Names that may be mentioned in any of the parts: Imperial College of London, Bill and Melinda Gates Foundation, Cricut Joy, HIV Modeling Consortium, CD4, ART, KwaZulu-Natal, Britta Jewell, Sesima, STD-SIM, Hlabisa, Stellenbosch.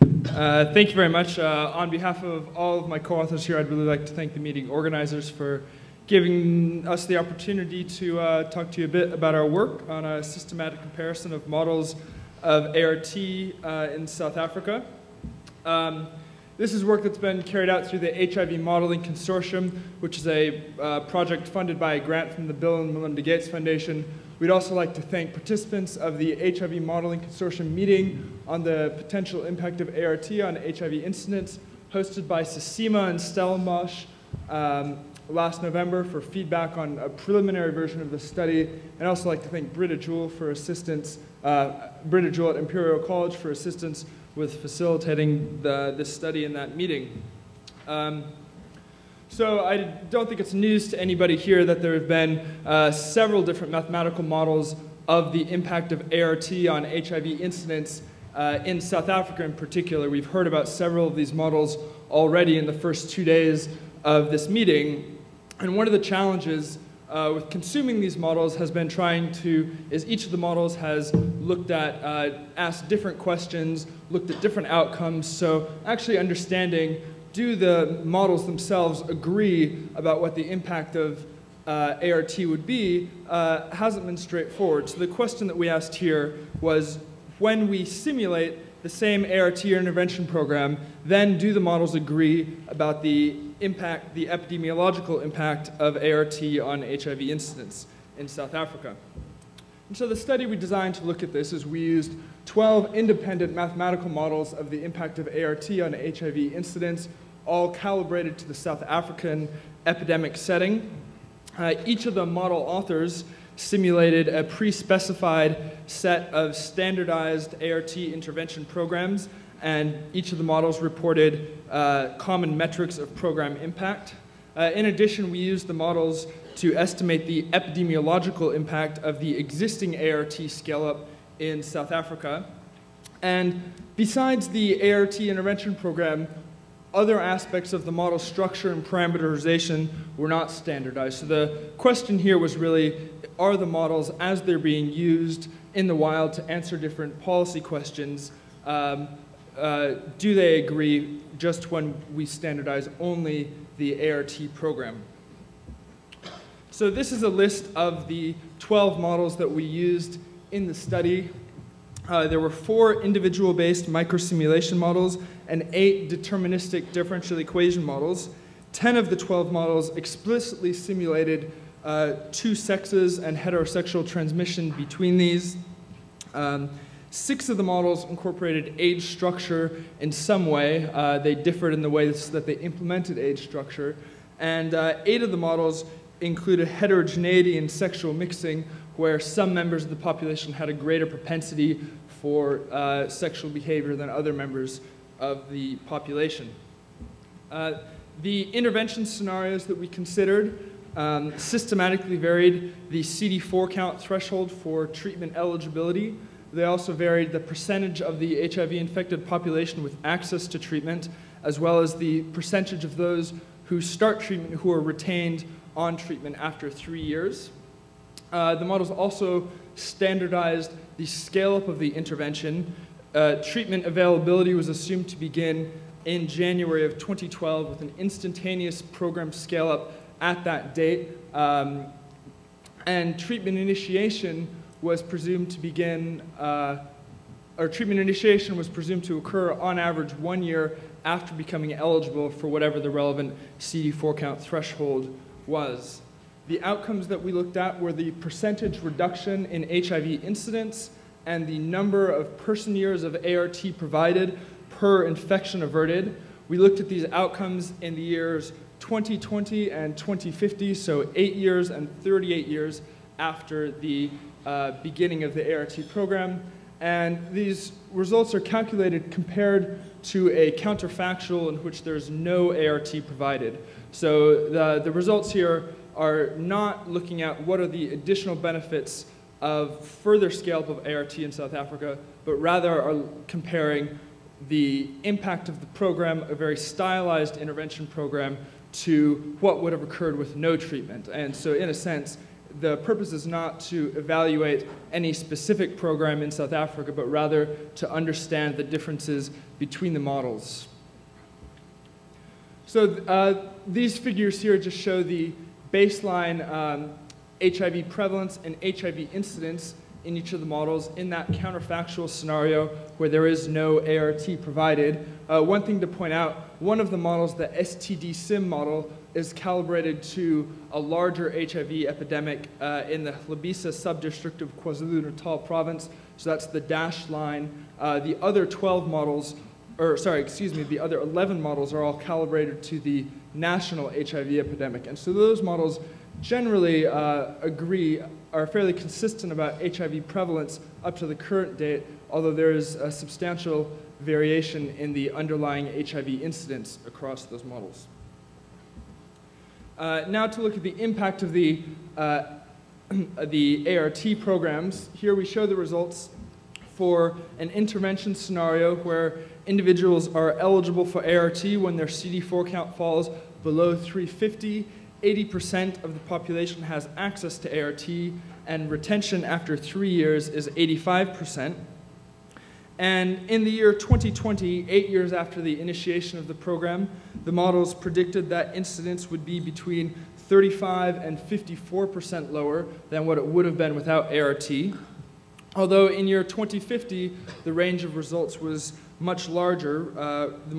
Thank you very much. On behalf of all of my co-authors here, I'd really like to thank the meeting organizers for giving us the opportunity to talk to you a bit about our work on a systematic comparison of models of ART in South Africa. This is work that's been carried out through the HIV Modeling Consortium, which is a project funded by a grant from the Bill and Melinda Gates Foundation. We'd also like to thank participants of the HIV Modeling Consortium meeting on the potential impact of ART on HIV incidents, hosted by Sesima and Stellenbosch last November for feedback on a preliminary version of the study. I'd also like to thank Britta Jewell for assistance, Britta Jewell at Imperial College for assistance with facilitating this study in that meeting. So I don't think it's news to anybody here that there have been several different mathematical models of the impact of ART on HIV incidents in South Africa in particular. We've heard about several of these models already in the first 2 days of this meeting. And one of the challenges with consuming these models has been trying to, is each of the models has looked at, asked different questions, looked at different outcomes, so actually understanding, do the models themselves agree about what the impact of ART would be, hasn't been straightforward. So the question that we asked here was, when we simulate the same ART intervention program, then do the models agree about the impact, the epidemiological impact of ART on HIV incidence in South Africa. And so the study we designed to look at this is we used 12 independent mathematical models of the impact of ART on HIV incidence, all calibrated to the South African epidemic setting. Each of the model authors simulated a pre-specified set of standardized ART intervention programs, and each of the models reported common metrics of program impact. In addition, we used the models to estimate the epidemiological impact of the existing ART scale-up in South Africa. And besides the ART intervention program, other aspects of the model structure and parameterization were not standardized. So the question here was really, are the models, as they're being used in the wild to answer different policy questions, do they agree just when we standardize only the ART program? So this is a list of the 12 models that we used in the study. There were 4 individual-based microsimulation models and 8 deterministic differential equation models. 10 of the 12 models explicitly simulated 2 sexes and heterosexual transmission between these. 6 of the models incorporated age structure in some way. They differed in the ways that they implemented age structure. And 8 of the models included heterogeneity and sexual mixing, where some members of the population had a greater propensity for sexual behavior than other members of the population. The intervention scenarios that we considered systematically varied the CD4 count threshold for treatment eligibility. They also varied the percentage of the HIV-infected population with access to treatment, as well as the percentage of those who start treatment who are retained on treatment after 3 years. The models also standardized the scale-up of the intervention. Treatment availability was assumed to begin in January of 2012 with an instantaneous program scale-up at that date. And treatment initiation was presumed to begin, or treatment initiation was presumed to occur on average 1 year after becoming eligible for whatever the relevant CD4 count threshold was. The outcomes that we looked at were the percentage reduction in HIV incidence and the number of person years of ART provided per infection averted. We looked at these outcomes in the years 2020 and 2050, so 8 years and 38 years after the beginning of the ART program. And these results are calculated compared to a counterfactual in which there's no ART provided. So the results here are not looking at what are the additional benefits of further scale-up of ART in South Africa, but rather are comparing the impact of the program, a very stylized intervention program, to what would have occurred with no treatment. And so in a sense, the purpose is not to evaluate any specific program in South Africa, but rather to understand the differences between the models. So these figures here just show the baseline HIV prevalence and HIV incidence in each of the models in that counterfactual scenario where there is no ART provided. One thing to point out, one of the models, the STD-SIM model, is calibrated to a larger HIV epidemic in the Hlabisa sub-district of KwaZulu-Natal province, so that's the dashed line. The other 11 models are all calibrated to the national HIV epidemic, and so those models generally are fairly consistent about HIV prevalence up to the current date, although there is a substantial variation in the underlying HIV incidence across those models. Now to look at the impact of the ART programs. Here we show the results for an intervention scenario where individuals are eligible for ART when their CD4 count falls below 350. 80% of the population has access to ART, and retention after 3 years is 85%. And in the year 2020, 8 years after the initiation of the program, the models predicted that incidence would be between 35 and 54% lower than what it would have been without ART. Although in year 2050, the range of results was much larger. The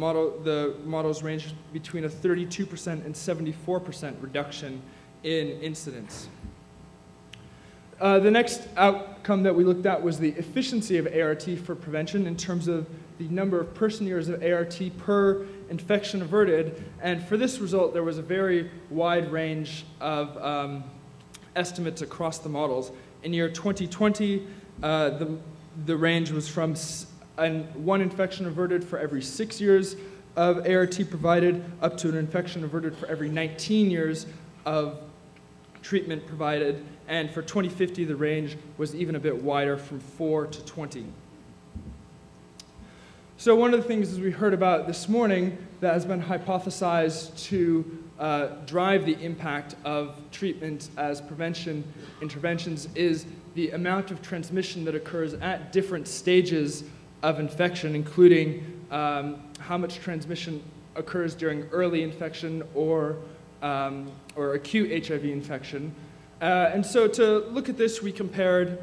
models ranged between a 32% and 74% reduction in incidence. The next outcome that we looked at was the efficiency of ART for prevention in terms of the number of person years of ART per infection averted. And for this result, there was a very wide range of estimates across the models. In year 2020, the range was from one infection averted for every 6 years of ART provided up to an infection averted for every 19 years of treatment provided. And for 2050, the range was even a bit wider, from 4 to 20. So one of the things, as we heard about this morning, that has been hypothesized to drive the impact of treatment as prevention interventions is the amount of transmission that occurs at different stages of infection, including how much transmission occurs during early infection or acute HIV infection. And so to look at this, we compared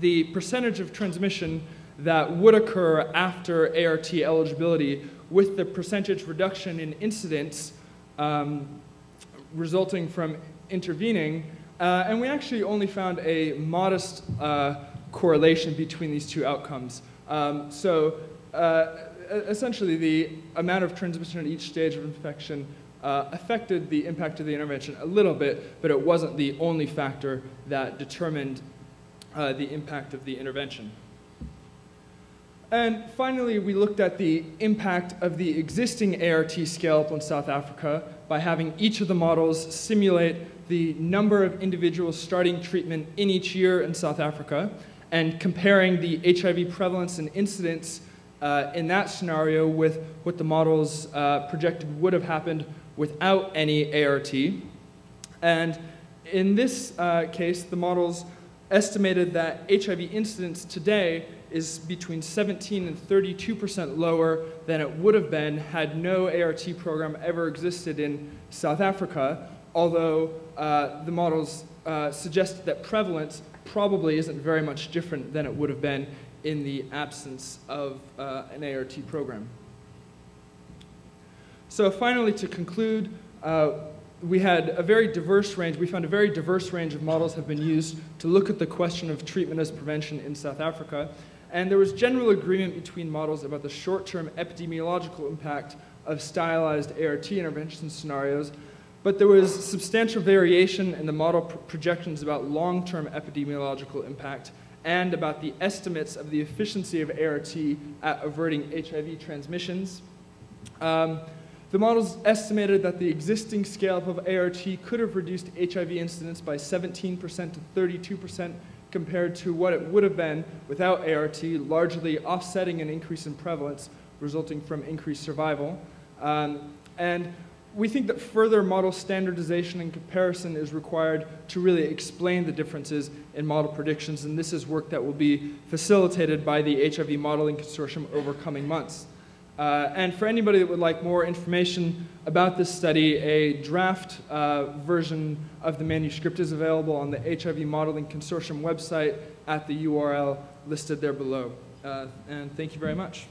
the percentage of transmission that would occur after ART eligibility with the percentage reduction in incidence resulting from intervening. And we actually only found a modest correlation between these two outcomes. Essentially, the amount of transmission at each stage of infection affected the impact of the intervention a little bit, but it wasn't the only factor that determined the impact of the intervention. And finally, we looked at the impact of the existing ART scale-up on South Africa by having each of the models simulate the number of individuals starting treatment in each year in South Africa, and comparing the HIV prevalence and incidence in that scenario with what the models projected would have happened without any ART. And in this case, the models estimated that HIV incidence today is between 17 and 32% lower than it would have been had no ART program ever existed in South Africa, although the models suggested that prevalence probably isn't very much different than it would have been in the absence of an ART program. So finally, to conclude, we had a very diverse range. We found a very diverse range of models have been used to look at the question of treatment as prevention in South Africa. And there was general agreement between models about the short-term epidemiological impact of stylized ART intervention scenarios, but there was substantial variation in the model projections about long-term epidemiological impact and about the estimates of the efficiency of ART at averting HIV transmissions. The models estimated that the existing scale-up of ART could have reduced HIV incidence by 17% to 32% compared to what it would have been without ART, largely offsetting an increase in prevalence resulting from increased survival. And We think that further model standardization and comparison is required to really explain the differences in model predictions, and this is work that will be facilitated by the HIV Modeling Consortium over coming months. And for anybody that would like more information about this study, a draft version of the manuscript is available on the HIV Modeling Consortium website at the URL listed there below. And thank you very much.